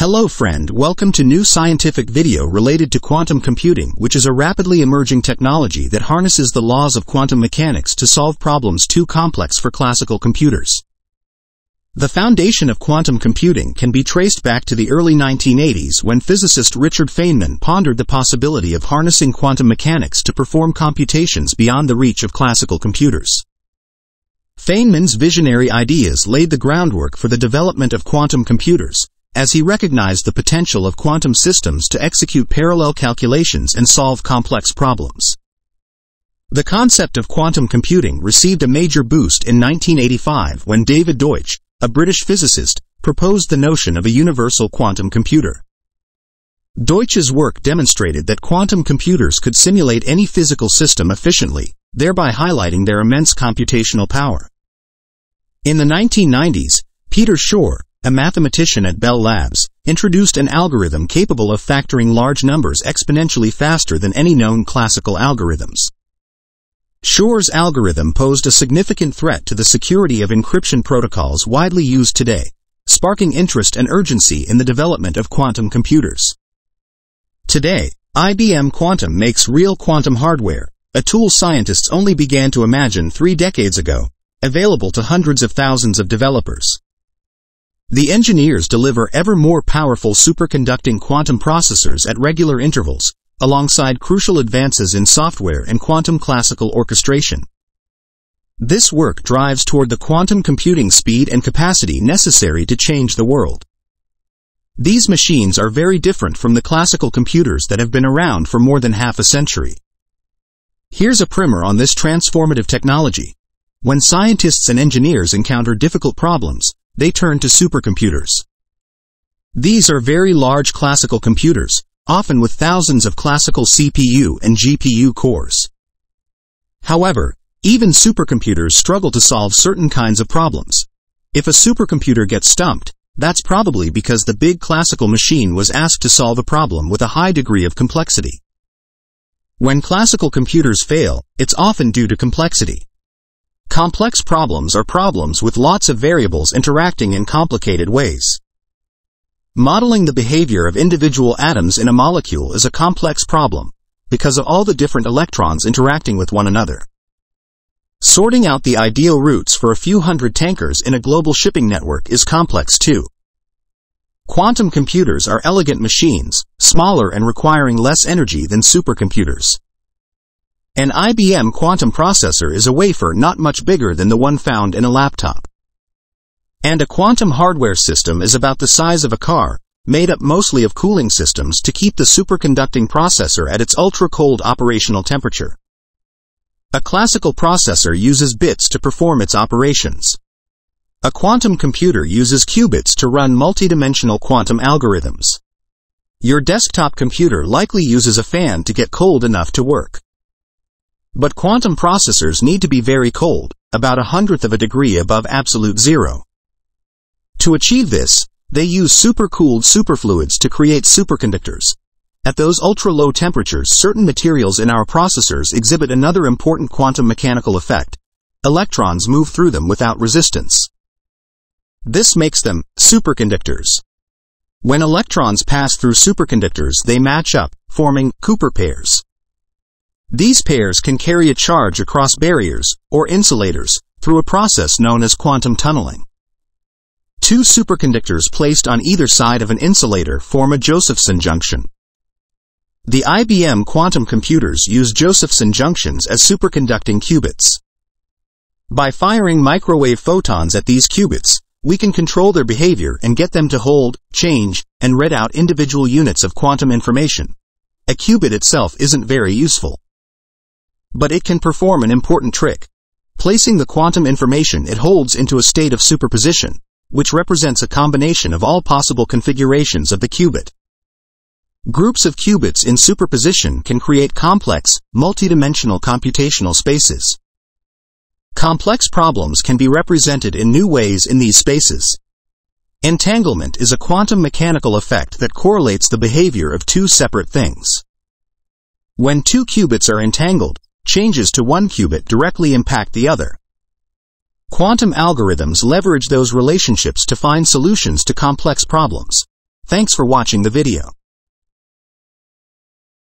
Hello friend, welcome to new scientific video related to quantum computing, which is a rapidly emerging technology that harnesses the laws of quantum mechanics to solve problems too complex for classical computers. The foundation of quantum computing can be traced back to the early 1980s when physicist Richard Feynman pondered the possibility of harnessing quantum mechanics to perform computations beyond the reach of classical computers. Feynman's visionary ideas laid the groundwork for the development of quantum computers, as he recognized the potential of quantum systems to execute parallel calculations and solve complex problems. The concept of quantum computing received a major boost in 1985 when David Deutsch, a British physicist, proposed the notion of a universal quantum computer. Deutsch's work demonstrated that quantum computers could simulate any physical system efficiently, thereby highlighting their immense computational power. In the 1990s, Peter Shor, a mathematician at Bell Labs, introduced an algorithm capable of factoring large numbers exponentially faster than any known classical algorithms. Shor's algorithm posed a significant threat to the security of encryption protocols widely used today, sparking interest and urgency in the development of quantum computers. Today, IBM Quantum makes real quantum hardware, a tool scientists only began to imagine 3 decades ago, available to hundreds of thousands of developers. The engineers deliver ever more powerful superconducting quantum processors at regular intervals, alongside crucial advances in software and quantum classical orchestration. This work drives toward the quantum computing speed and capacity necessary to change the world. These machines are very different from the classical computers that have been around for more than half a century. Here's a primer on this transformative technology. When scientists and engineers encounter difficult problems, they turn to supercomputers. These are very large classical computers, often with thousands of classical CPU and GPU cores. However, even supercomputers struggle to solve certain kinds of problems. If a supercomputer gets stumped, that's probably because the big classical machine was asked to solve a problem with a high degree of complexity. When classical computers fail, it's often due to complexity. Complex problems are problems with lots of variables interacting in complicated ways. Modeling the behavior of individual atoms in a molecule is a complex problem, because of all the different electrons interacting with one another. Sorting out the ideal routes for a few hundred tankers in a global shipping network is complex too. Quantum computers are elegant machines, smaller and requiring less energy than supercomputers. An IBM Quantum processor is a wafer not much bigger than the one found in a laptop. And a quantum hardware system is about the size of a car, made up mostly of cooling systems to keep the superconducting processor at its ultra-cold operational temperature. A classical processor uses bits to perform its operations. A quantum computer uses qubits to run multidimensional quantum algorithms. Your desktop computer likely uses a fan to get cold enough to work. But quantum processors need to be very cold, about 1/100th of a degree above absolute zero. To achieve this, they use supercooled superfluids to create superconductors. At those ultra-low temperatures, certain materials in our processors exhibit another important quantum mechanical effect. Electrons move through them without resistance. This makes them superconductors. When electrons pass through superconductors, they match up, forming Cooper pairs. These pairs can carry a charge across barriers, or insulators, through a process known as quantum tunneling. 2 superconductors placed on either side of an insulator form a Josephson junction. The IBM Quantum computers use Josephson junctions as superconducting qubits. By firing microwave photons at these qubits, we can control their behavior and get them to hold, change, and read out individual units of quantum information. A qubit itself isn't very useful, but it can perform an important trick, placing the quantum information it holds into a state of superposition, which represents a combination of all possible configurations of the qubit. Groups of qubits in superposition can create complex, multidimensional computational spaces. Complex problems can be represented in new ways in these spaces. Entanglement is a quantum mechanical effect that correlates the behavior of 2 separate things. When 2 qubits are entangled, changes to one qubit directly impact the other. Quantum algorithms leverage those relationships to find solutions to complex problems. Thanks for watching the video.